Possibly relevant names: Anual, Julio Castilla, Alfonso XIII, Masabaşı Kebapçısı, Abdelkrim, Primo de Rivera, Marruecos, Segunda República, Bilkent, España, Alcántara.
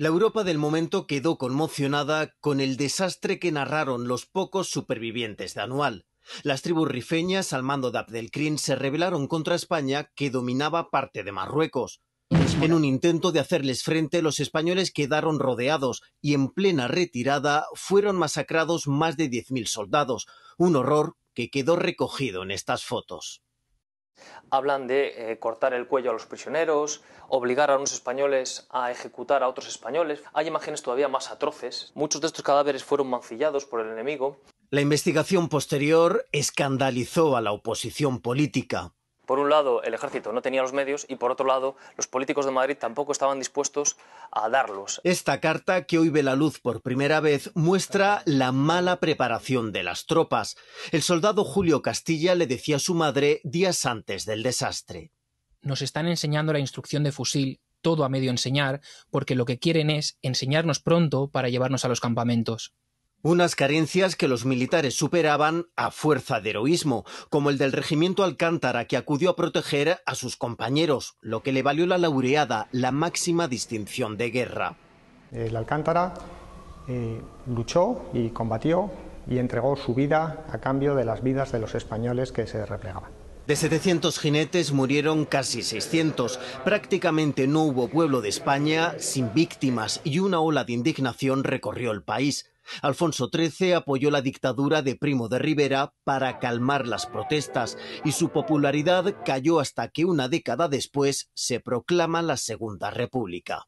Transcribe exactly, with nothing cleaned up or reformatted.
La Europa del momento quedó conmocionada con el desastre que narraron los pocos supervivientes de Anual. Las tribus rifeñas al mando de Abdelkrim se rebelaron contra España, que dominaba parte de Marruecos. En un intento de hacerles frente, los españoles quedaron rodeados y en plena retirada fueron masacrados más de diez mil soldados, un horror que quedó recogido en estas fotos. Hablan de eh, cortar el cuello a los prisioneros, obligar a unos españoles a ejecutar a otros españoles. Hay imágenes todavía más atroces. Muchos de estos cadáveres fueron mancillados por el enemigo. La investigación posterior escandalizó a la oposición política. Por un lado, el ejército no tenía los medios y, por otro lado, los políticos de Madrid tampoco estaban dispuestos a darlos. Esta carta, que hoy ve la luz por primera vez, muestra la mala preparación de las tropas. El soldado Julio Castilla le decía a su madre días antes del desastre. Nos están enseñando la instrucción de fusil, todo a medio enseñar, porque lo que quieren es enseñarnos pronto para llevarnos a los campamentos. Unas carencias que los militares superaban a fuerza de heroísmo, como el del regimiento Alcántara, que acudió a proteger a sus compañeros, lo que le valió la laureada, la máxima distinción de guerra. El Alcántara eh, luchó y combatió y entregó su vida a cambio de las vidas de los españoles que se replegaban. De setecientos jinetes murieron casi seiscientos. Prácticamente no hubo pueblo de España sin víctimas y una ola de indignación recorrió el país. Alfonso trece apoyó la dictadura de Primo de Rivera para calmar las protestas y su popularidad cayó hasta que una década después se proclama la Segunda República.